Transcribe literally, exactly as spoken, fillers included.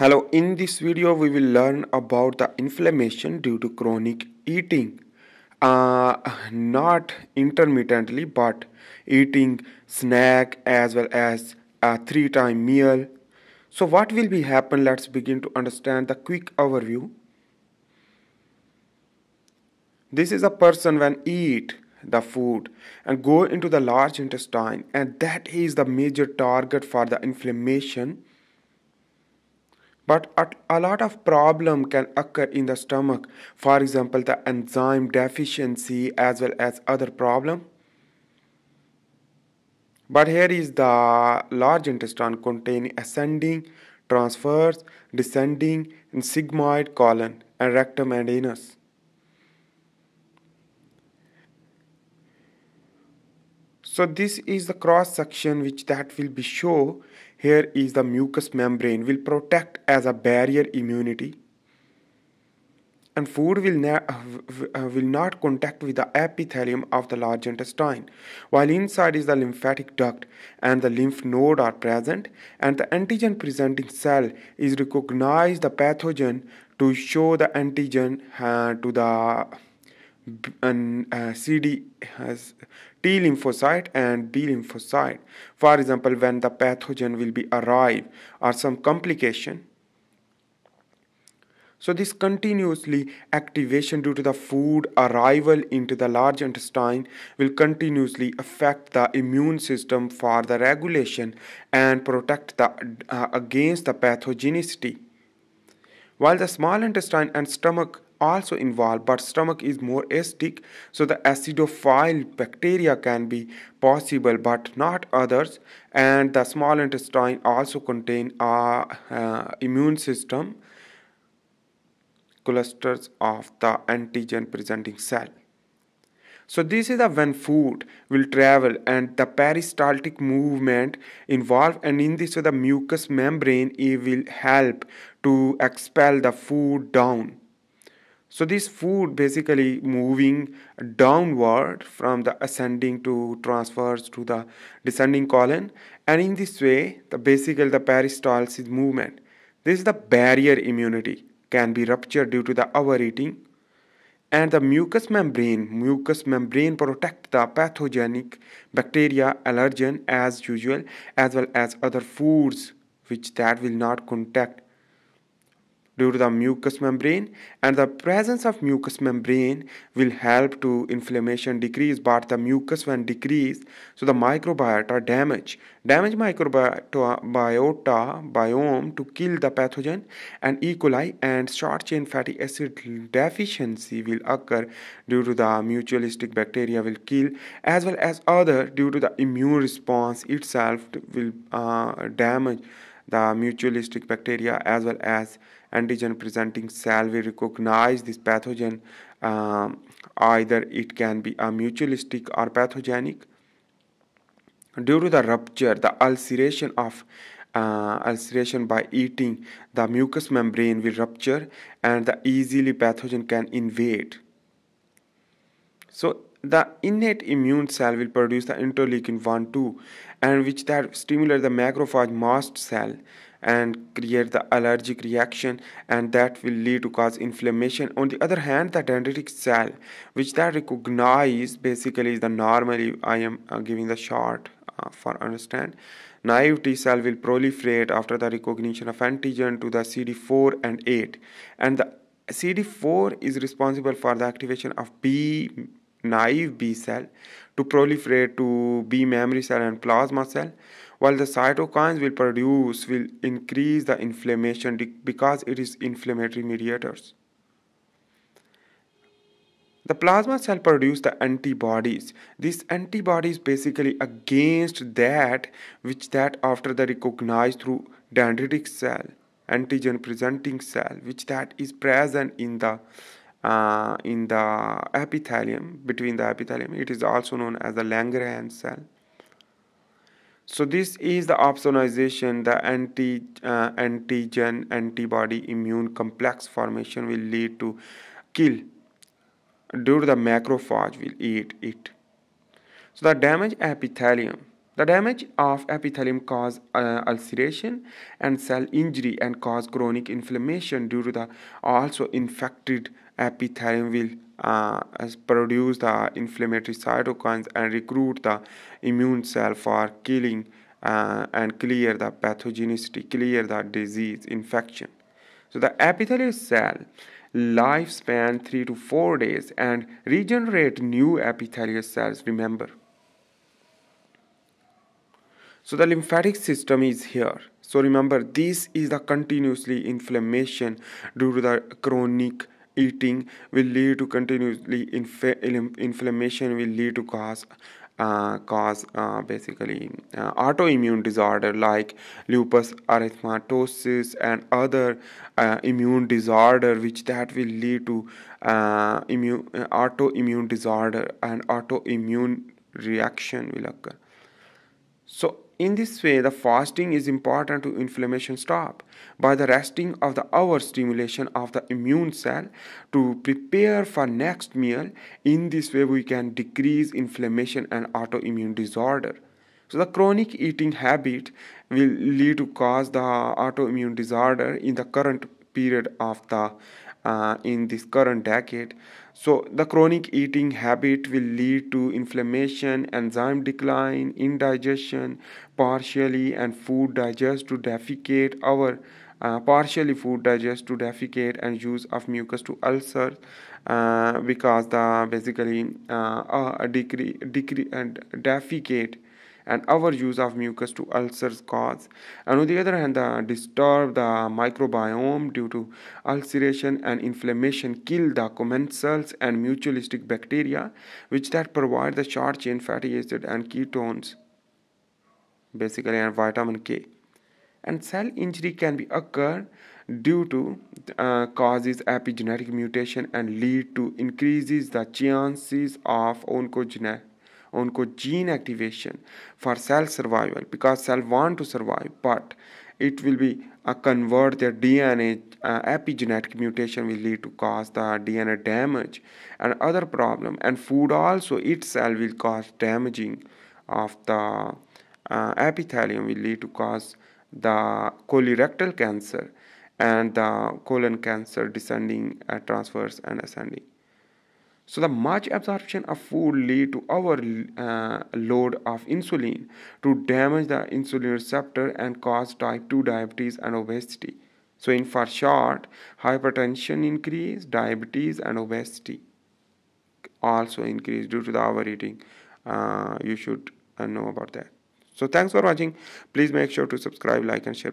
Hello, in this video we will learn about the inflammation due to chronic eating. Uh, not intermittently, but eating snack as well as a three time meal. So what will be happen? Let's begin to understand the quick overview. This is a person when eat the food and go into the large intestine, and that is the major target for the inflammation. But a lot of problem can occur in the stomach. For example, the enzyme deficiency as well as other problem. But here is the large intestine containing ascending, transverse, descending, and sigmoid colon, and rectum and anus. So this is the cross section which that will be show. Here is the mucous membrane will protect as a barrier immunity, and food will, will not contact with the epithelium of the large intestine, while inside is the lymphatic duct and the lymph node are present, and the antigen presenting cell is recognize the pathogen to show the antigen uh, to the And, uh, C D has T lymphocyte and B lymphocyte. For example, when the pathogen will be arrive or some complication. So this continuously activation due to the food arrival into the large intestine will continuously affect the immune system for the regulation and protect the uh, against the pathogenicity. While the small intestine and stomach also involved, but stomach is more acidic, so the acidophile bacteria can be possible but not others, and the small intestine also contain uh, uh, immune system clusters of the antigen presenting cell. So this is the when food will travel and the peristaltic movement involved, and in this way the mucous membrane it will help to expel the food down. So this food basically moving downward from the ascending to transverse to the descending colon, and in this way the basically the peristalsis movement. This is the barrier immunity can be ruptured due to the overeating, and the mucous membrane mucous membrane protect the pathogenic bacteria, allergen as usual, as well as other foods which that will not contact due to the mucous membrane, and the presence of mucous membrane will help to inflammation decrease, but the mucus when decrease, so the microbiota damage damage microbiota biota biome to kill the pathogen and E. coli, and short chain fatty acid deficiency will occur due to the mutualistic bacteria will kill, as well as other due to the immune response itself will uh, damage the mutualistic bacteria, as well as antigen presenting cell will recognize this pathogen. Um, either it can be a mutualistic or pathogenic. Due to the rupture, the ulceration of uh, ulceration by eating, the mucous membrane will rupture and the easily pathogen can invade. So the innate immune cell will produce the interleukin one two, and which that stimulate the macrophage mast cell and create the allergic reaction, and that will lead to cause inflammation. On the other hand, the dendritic cell which that recognize basically is the normally I am uh, giving the short uh, for understand. Naive T cell will proliferate after the recognition of antigen to the C D four and eight, and the C D four is responsible for the activation of B naive B cell to proliferate to B memory cell and plasma cell, while the cytokines will produce will increase the inflammation because it is inflammatory mediators. The plasma cell produce the antibodies. These antibodies basically against that which that after the recognized through dendritic cell, antigen presenting cell, which that is present in the Uh, in the epithelium, between the epithelium. It is also known as the Langerhans cell. So this is the opsonization, the anti, uh, antigen antibody immune complex formation will lead to kill due to the macrophage will eat it. So the damaged epithelium The damage of epithelium causes uh, ulceration and cell injury and cause chronic inflammation due to the also infected epithelium will uh, produce the inflammatory cytokines and recruit the immune cell for killing uh, and clear the pathogenicity, clear the disease infection. So the epithelial cell lifespan three to four days and regenerate new epithelial cells. Remember. So the lymphatic system is here. So remember, this is the continuously inflammation due to the chronic eating will lead to continuously inf inflammation will lead to cause uh, cause uh, basically uh, autoimmune disorder like lupus erythematosus and other uh, immune disorder, which that will lead to uh, immune uh, autoimmune disorder and autoimmune reaction will occur. So in this way, the fasting is important to inflammation stop by the resting of the hour stimulation of the immune cell to prepare for next meal. In this way, we can decrease inflammation and autoimmune disorder. So the chronic eating habit will lead to cause the autoimmune disorder in the current period of the uh, in this current decade. So the chronic eating habit will lead to inflammation, enzyme decline, indigestion, partially and food digest to defecate, our uh, partially food digest to defecate and use of mucus to ulcer uh, because the basically uh, uh, decrease, decrease and defecate and our use of mucus to ulcers cause. And on the other hand, the disturb the microbiome due to ulceration and inflammation, kill the commensals and mutualistic bacteria, which that provide the short chain fatty acid and ketones, basically, and vitamin K. And cell injury can be occur due to uh, causes epigenetic mutation and lead to increases the chances of oncogenic oncogene activation for cell survival, because cell want to survive, but it will be uh, convert their D N A. Uh, epigenetic mutation will lead to cause the D N A damage and other problem, and food also itself will cause damaging of the uh, epithelium will lead to cause the colorectal cancer and the colon cancer, descending uh, transverse and ascending. So the much absorption of food lead to our uh, load of insulin to damage the insulin receptor and cause type two diabetes and obesity. So in for short, hypertension increase, diabetes and obesity also increase due to the overeating. Uh, you should uh, know about that. So thanks for watching. Please make sure to subscribe, like and share.